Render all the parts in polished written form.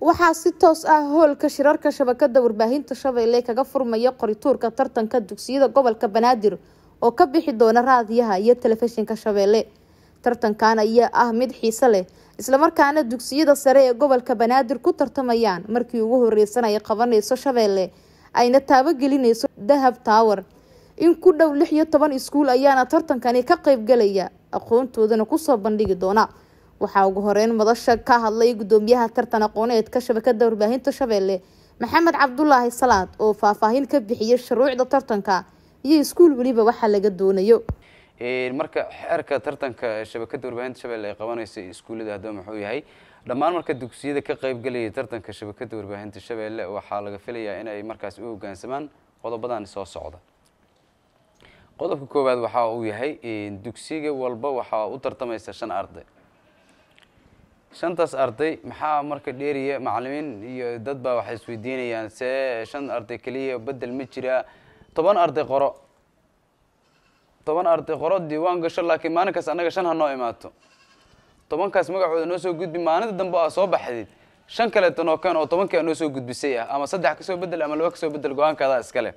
waxaa si toos ah hoolka shirarka shabakada warbaahinta Shabeelle kaga furmaya qorituurka tartanka dugsiyada gobolka Banaadir oo ka bixi doona raadiyaha iyo telefishinka Shabeelle. tartankan ayaa ah mid xiiso leh isla markaana dugsiyada sare ee gobolka Banaadir ku tartamayaan markii ugu horeysanay qabanayso Shabeelle ayna taabagelinayso Dahab Tower. in ku dhow 16 iskuul ayaana tartankani ka qayb galaya aqoontoodana ku soo bandhigi doona. waxaa ugu horeen madasha ka hadlay gudoomiyaha tartan aqooneed ka shabakada warbaahinta Shabeelle Maxamed Cabdullaahi Salaad oo faahfaahin ka bixiyay shuruucda tartanka iyo iskuul waliba waxa laga doonayo. marka xirka tartanka shabakada warbaahinta Shabeelle ay qabanayso iskuulada hadoow wuxuu yahay dhammaan marka dugsiyada ka qayb galaya tartanka shabakada warbaahinta Shabeelle waxa laga filayaa in ay markaas u hoggaansamaan qodobadan soo socda. qodobka koowaad waxa uu yahay in dugsiga walba waxa uu tartamaysa 5 arday. shantaas arday maxaa marka dheeriye macallimiin iyo dad baa wax isweydiinayaan se 5 arday kaliya bedel ma jira 10 arday qoro 10 arday qoro diiwaan gasho laakiin maalinkaas anaga 5 hanoo imaato 10 kaas magacooda noo soo gudbi maalinta dambe aa soo baxday 5 kale tanoo kan oo 10 ka noo soo gudbisay ah ama 3 ka soo bedel ama 2 ka soo bedel go'aankaadaa iskale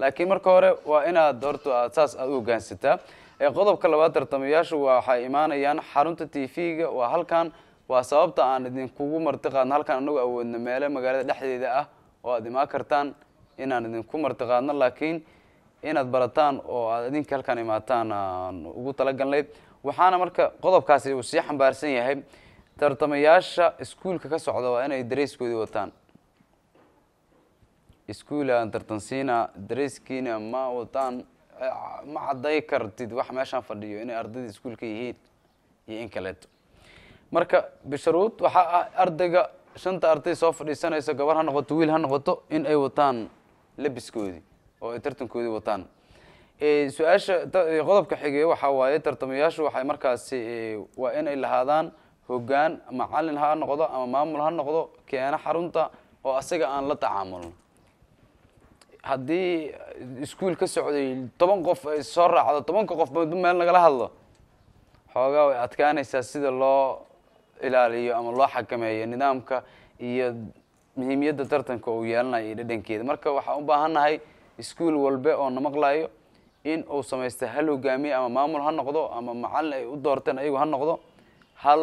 laakiin marka hore waa inaad doorto asaas aad u gaansataa ee qodobka labaad tartamayaashu waxa iimaanayaan xarunta TV-ga waa halkan waa sababta aan idin kugu martiqaan halkan anagu awoodna meelo magaalada dhexdeeda ah oo aad imaan kartaan in aan idin ku martiqaano laakiin inaad barataan oo aad idin halkan imaataan ugu talagalnay waxaana marka qodobkaasi uu si xambaarsan yahay tartamayaasha iskuulka ka socda waa inay dareyskooda wataan iskuula aan tartansiina dareyskiina ma wataan ما عداي كرتيد واحد ماشان فرديو إن أردد سكول كيهيد يين كلاتو. مركب بشروط وحق أردق شنت أردي صفر السنة إذا جوار هنغطويل هنغطو إن أي وطن لبس كودي أو يترتم كودي وطن. سؤالش غضب كحجي وحواي ترتمياش وحي مركز وإن إلا هذان هجان معلن هنغضو أما معمول هنغضو كأنا حرونتا وأسيجا أن لا تعامل. هدي سكول كسعودي طبعاً قف صار على طبعاً قف بدون ما نقول هلا حاجة أتكلم سيد الله إلهي أم الله حكمه النظام ك يهم يد ترتن كويلنا يدين كده مركب وحقوم بهنا هاي سكول والباء نمقلاه إن أو سما يستهلوا جميع أم معمول هالنقضة أم معلق ودارتن أيه هالنقضة هل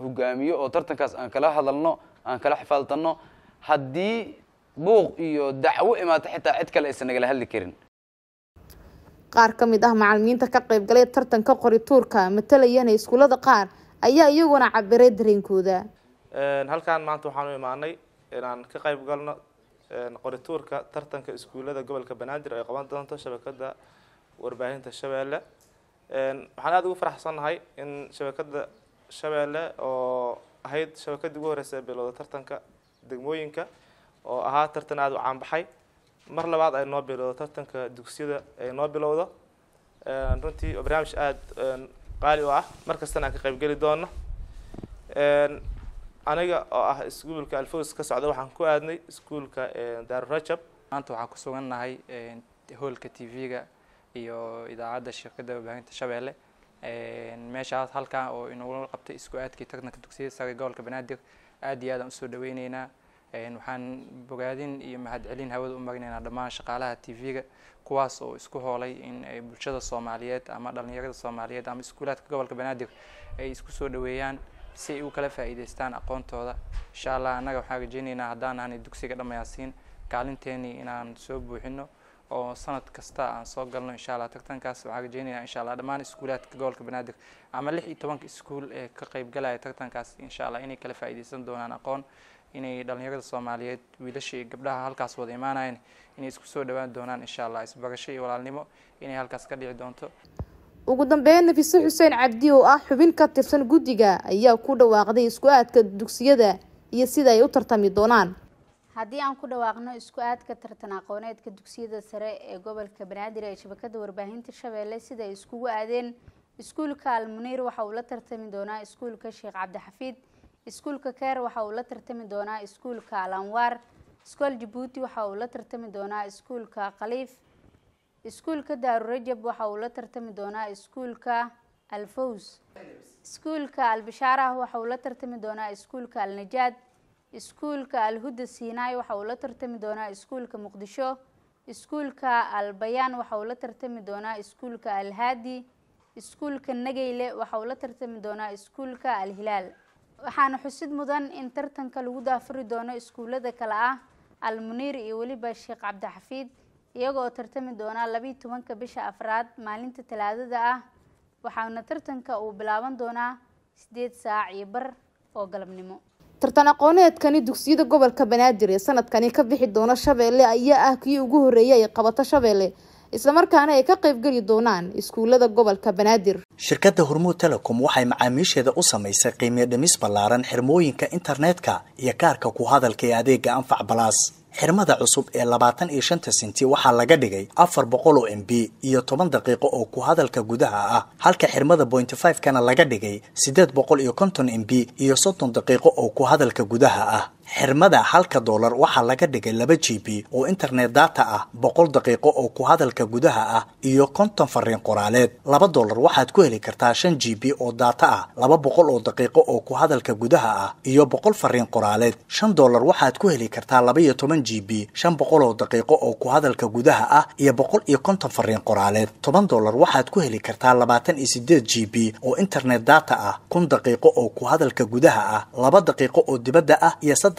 هو جميع أو ترتن كاس أنكلاه هذلنا أنكلاه حفلتنا هدي بوق iyo dacwo imaata xitaa cid kale aysan naga hadli karin qaar kamid ah macallimiinta ka qayb galay tartanka qorituurka matalayana iskuulada qaar ayaa iyaguna cabiray dareenkooda halkaan maanta waxaan u imaanay inaan ka qayb galno qorituurka tartanka iskuulada gobolka Banaadir ay qaban doonto shabakada warbaahinta Shabeelle waxaan aad ugu faraxsanahay in shabakada Shabeelle oo ahayd shabakada ugu horeysa bilowda tartanka degmooyinka oo aha tartan aad u caan baxay mar labaad ay noo bilowdo tartanka dugsiyada ay noo bilowdo runtii barnaamij aad qaali ah markasta aan ka qayb gali doono aniga oo ah iskuulka Alfoos ka socda waxaan ku aadnay iskuulka Daaru Rajab maanta waxaan ku sugannahay hoolka TV-ga iyo idaacadda shirkadda warbaahinta Shabeelle meeshaas halka oo inuu qabtay isku aadkii tartanka dugsiyada sare gobolka Banaadir aad iyo aad aan u soo dhaweynaynaa waxaan bogaadin iyo mahadcelin hawada u marnayna dhammaan shaqaalaha TV-ga kuwaas oo isku hoolay in ay bulshada Soomaaliyeed ama dhalinyarada Soomaaliyeed ama iskuulaadka gobolka Banaadir ay isku soo dhaweeyaan si ay u kala faa'iideystaan aqoontooda insha Allah anaga waxaan rajaynaynaa haddaan aan dugsiga dhammayaasiin kaalinteeni inaan soo buuxino oo sanad kasta aan soo galno insha Allah tartankaas waxaan rajaynaynaa insha Allah dhammaan iskuulaadka gobolka Banaadir ama 16 iskuul ee ka qayb galaya tartankaas insha Allah inay kala faa'iideysan doonaan aqoon inay dhalinyarada Soomaaliyeed wiilasha iyo gabdhaha halkaas wada iimaanayeen inay isku soo dhawaan doonaan insha Allah isbarasho iyo walaalnimo inay halkaas ka dhici doonto ugu dambeyn Nafiso Xuseen Cabdi oo ah xubin ka tirsan guddiga ayaa ku dhawaaqday isku aadka dugsiyada iyo sida ay u tartami doonaan haddii aan ku dhawaaqno isku aadka tartan aqooneedka dugsiyada sare ee gobolka Banaadir ee shabakada warbaahinta Shabeelle sida ay iskugu aadeen iskuulka Almuniir waxa uu la tartami doonaa iskuulka Sheekh Cabdi Xafiid iskuulka Keer waxa uu la tartami doonaa iskuulka Alanwar iskool Djibouti waxa uu la tartami doonaa iskuulka Qaliif iskuulka Daaru Rajab waxa uu la tartami doonaa iskuulka Alfoos iskuulka Albishaarah waxa uu la tartami doonaa iskuulka Alnajaad iskuulka alhuda siinay waxa uu la tartami doonaa iskuulka muqdisho iskuulka albayaan waxa uu la tartami doonaa iskuulka alhaadi iskuulka nageyle waxa uu la tartami doonaa iskuulka alhilaal waxaana xusid mudan in tartanka lagu daafuri doono iskuulada kale ah almuniir iyo waliba sheekh cabdixafiid iyagoo tartami doona 12 bisha afraad maalinta talaadada ah waxaana tartanka uu bilaaban doonaa 8 saac iyo bar oo galabnimo tartan aqooneedkani dugsiyada gobolka Banaadir ee sanadkani ka bixi doona Shabeelle ayaa ah kii ugu horeeyay ee qabata Shabeelle isla markaana ay ka qayb gali doonaan iskuulada gobolka Banaadir shirkadda Hormuud Telecom waxay macaamiisheeda u samaysay qiimo dhimis ballaaran xirmooyinka internetka iyo kaarka ku hadalka ee adeega Anfac Plus xirmada cusub ee 25 senti waxa laga dhigay 400 MB iyo 10 daqiiqo oo ku hadalka gudaha ah halka xirmada 0.5 kana laga dhigay 850 MB iyo 60 daqiiqo oo ku hadalka gudaha ah xirmada $1 waxa laga dhigay 2 GB oo internet data ah 100 daqiiqo oo ku hadalka gudaha ah iyo 50 fariin qoraaleed $2 waxaad ku heli kartaa 5 GB oo data ah 200 oo daqiiqo oo ku hadalka gudaha ah iyo 100 fariin qoraaleed $5 waxaad ku heli kartaa 12 GB 500 oo daqiiqo oo ku hadalka gudaha ah iyo 150 fariin qoraaleed $10 waxaad ku heli kartaa 28 GB oo internet data ah 1000 daqiiqo oo ku hadalka gudaha ah 2 daqiiqo oo dibadda ah iyo 300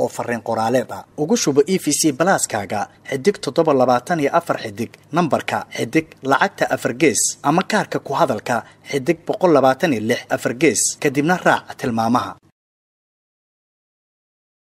oo fariin qoraaleed ah ugu shubo EVC Plus-kaaga xidig 724 xidig nambarka xidig lacagta 4 gees ama kaarka ku hadalka xidig 126 4 gees kadibna raac tilmaamaha